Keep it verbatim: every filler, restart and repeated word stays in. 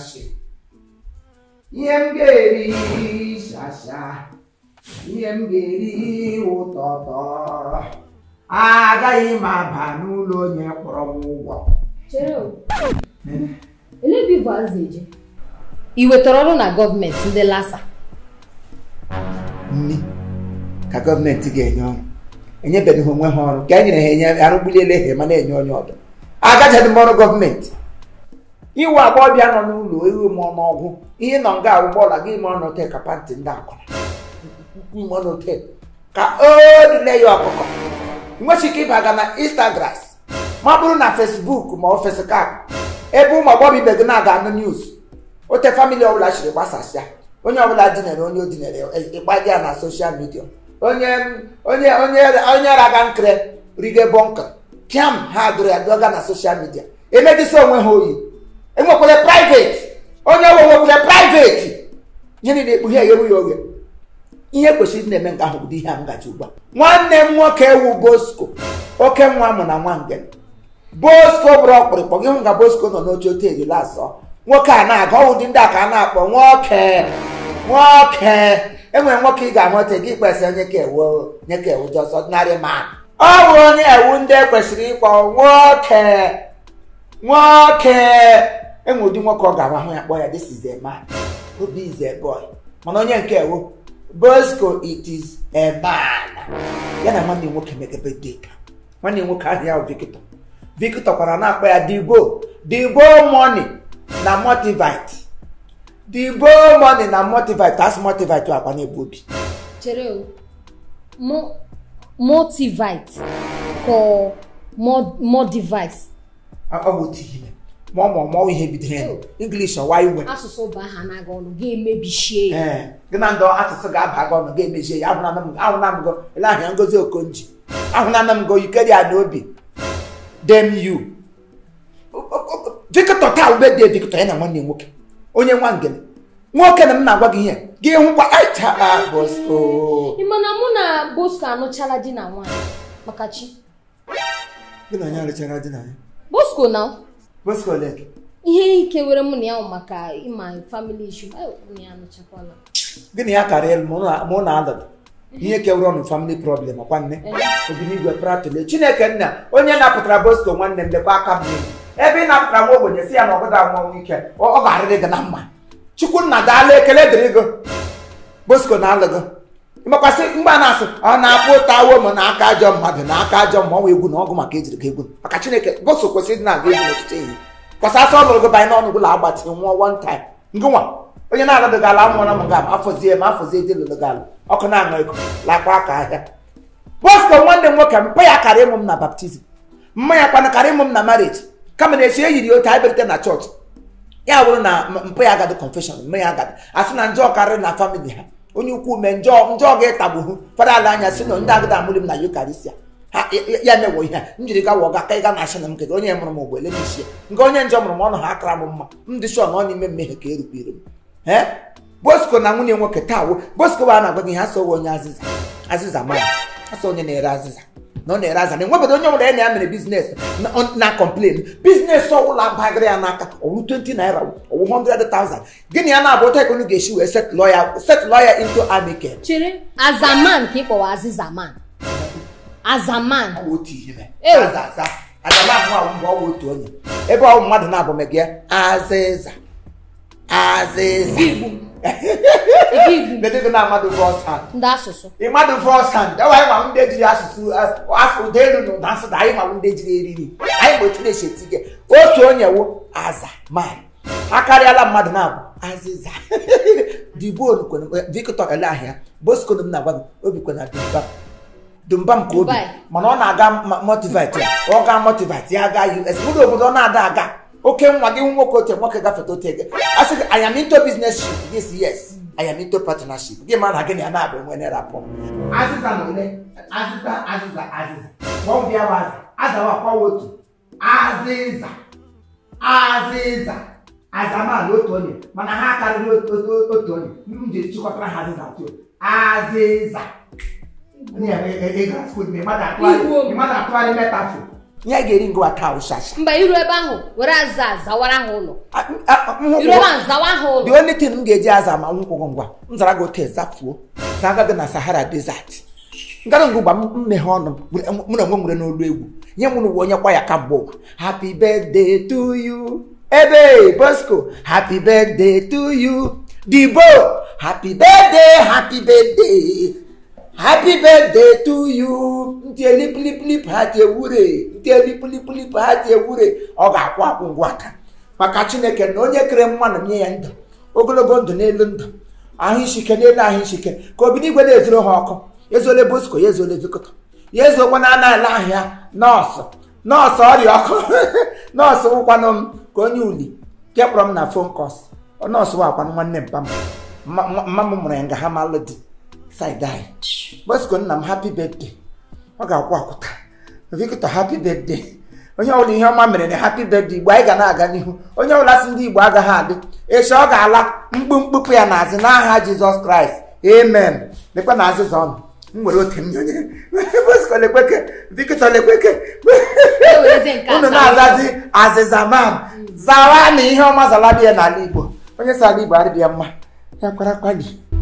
shit. Yemgeri shasha, yemgeri ototo. Agaghị m aba n'ụlọ onye kwụrụ m ụgwọ. Chere o. Ele bi gwa azeje. I wetara ọrụ na gọọmenti ndị Lasa. Nni ka gọọmenti ga-enye ọrụ. Enyebeghị onwe ha ọrụ. Ka anyị na-enye arụgbuliele ha ma na-enye onye ọdụ. Agaghị m ọrụ gọọmenti. Iwu agbọbịa nọ n'ụlọ ewu m ọnọgwụ. Ihe nọ nga agbọla gị ma ọnọ te ka pantị ndị akwụna. Ụmụ ọnọ te ka odu na-eyi ọkụkọ. Mwen si keep aga na Instagram, maburu na Facebook, ma office ka. Ebu ma bobi begna aga no news. O te family o la shiri basasha. Onye obula dinere, onye odinere, igbadia na social media. Onye onye onye onye ragan kre, rige bonka. Tiam ha dure adoga na social media. Eme di so onwe hoyi. Enwe ko le private. Onye wo wo le private. Yini de buhia yewu yoge. Ihe kwesịrị na eme nke ahụ dị ihe ngaji ugbu a. Nwanne m nwoke ewu Bosco, oke nwa m na nwa ngene. Bosco bro ọkpụrụkpọ gị hụ nga Bosco nọ n'oche hotel laasọ. Nwoke a na-aga ọwụ dị ndị a ka a na-akpọ nwoke nwoke. Enwere nwoke ị ga-ahụ ote gị kpesị onye ka ewu onye ka ewu just ordinary man. Ọ bụ onye ewu ndị ekwesịrị ịkpọ nwoke nwoke. Enwe ụdị nwoke ọ ga-ahụ ahụ ya kpọ ya this is a man, obi is a boy. Mana onye nke ewu Bosco, it is a man. Yana mani woke make a big dick. Mani woke out Victor. Victor Parana where Debo. Debo money. Na motivate. Debo money na motivate. That's motivate to a booby. Chereo. Mo motivate. Ko mo more device. I would heal. Mama, more we have been English or why we. Aso so ba hanagon game maybe she. Eh. Gnando aso so ga bagon game maybe she. Abu na nam, abu na mgo. Ela hi ngozi okonji. Abu na nam go you carry adobe. Damn you. Victor ka ube de Victor na money nwoke. Onye nwa ngene. Nwoke na m na agwa gị ihe. Gị hụ kwa aita Bosco. Imana mụ na Bosco anọchala di na nwa. Makachi. Gị na nya rechala di na ya. Bosco now. What's going on? He came with a money on my car in my family issue. I only am a chaplain. Guinea Carrel Mona Mona. He came on family problem upon me. We need to try to let Chinekena. Only an apotrebos to one and the back up. Every night I walk when you see another one weekend or over the number. Chukuna Dale Caledrigo Bosco Nalago. Mapasik Manas on our tower Monaka John Madanaka John Mowe would not go my cage to give good. A Kachineke Bosco was in that game. Because I saw no by non will have but one time. Go on. When you're not the Galam, one of them, I foresee him, I foresee the Gal. Okanamiko, like Waka. Bosco one day work and pay a caremum na baptism. Maya Panacaremum na marriage. Come and share your type of ten at church. Yeah, will not pay. I got the confession. May I got as an enjoy carrying a family. Onye ukwu me njọ njọ ga etabuhu fara ala anya si no ndaga da mulim na yukarisia ha ya mewo ihe njiri ga woga ka ga na shine m kege onye mụrụ m ogbo ele bisie nga onye njọ mụrụ m ọnụ ha akra m mma ndị sho na onye mmemme ha ka erubiru he Bosco na nwunye nwoke tawo Bosco wa na gwa ha so onye aziza aziza ma aso onye na ere aziza no na ere aziza na nwebedo onye mụrụ ene ya mere business na complain business so ụlọ bagri ya n'aka owu twenty naira owu one hundred thousand gini ya na abota ikonu ga-eshi we set lawyer set lawyer into amicable chiri as a man ke ko as a man as a man oti ime as a as a man wa mbo otu onye ebe o mmadu na abọ mege aziza aziza igbu Let's na madu first hand. That's so. Madu first hand. That why my unde jiri asusu afu delu no dance that I my unde jiri eri. I go to the shetike. Otu onye wo as a man. Akari ala madu na aziza. Dibo nkwe Victor Elahia. Bosco no na gwa obi kwe na Dumba. Dumba mko obi. Mana ọ na aga motivate. Ọ ga motivate ya ga you. Esbudo obodo na ada aga. Okay, what do you want to work to take? I said, I am into business. Yes, yes, I am into partnership. Give man again another when they're up. As is an as is as is as is. One year was as our power to as is as is as a man, no Tony. Manahaka, no Tony. The Chukatra has it out too. As is. Near a glass with me, mother, mother, metaphor. Nya geringo akausa. Mba iru ebe ahu, were azaza wara ahu ulo. Iru ebe azawa ahu ulo. The only thing m geji azama nkwugo ngwa. Nzara go te zafuo. Sanga be na Sahara desert. Ngara ngugba mmehe onu. Muna ngwe ngure n'olu egwu. Nye munu wo nyakwa ya kambo. Happy birthday to you. Ebe Bosco, happy birthday to you. Dibo, happy birthday, happy birthday. Happy birthday to you. Nteli plip plip hati wure. Nteli plip plip hati wure. Oga kwa kungwaka. Makachineke no nyekere mwana mye yanda. Ogologo ndu n'elu ndu. Ahishike n'elu ahishike. Ka obini gwele ezoro ha oko. Ezole Bosco, ezole Victor. Yezo wana na ala ahia. Nọọsụ. Nọọsụ ori oko. Nọọsụ nkwanum ka onye uli. Keprom na phone calls. Nọọsụ wa kwanu nwanne mpam. Mama mụrụ ya nga ha malodi. Side die. Bosco, I'm happy birthday. I got walk. Victor, happy birthday. When you're only your mamma and happy birthday, why can I get you? On your last indeed, Waga had a shock. I lack boom boopy and as an aha Jesus Christ. Amen. The panas is on. Wrote him. Bosco, the quicker, Victor, the quicker. As is a man. Zawani, your mother, Labi and Alibo. When you saw the body, dear ma.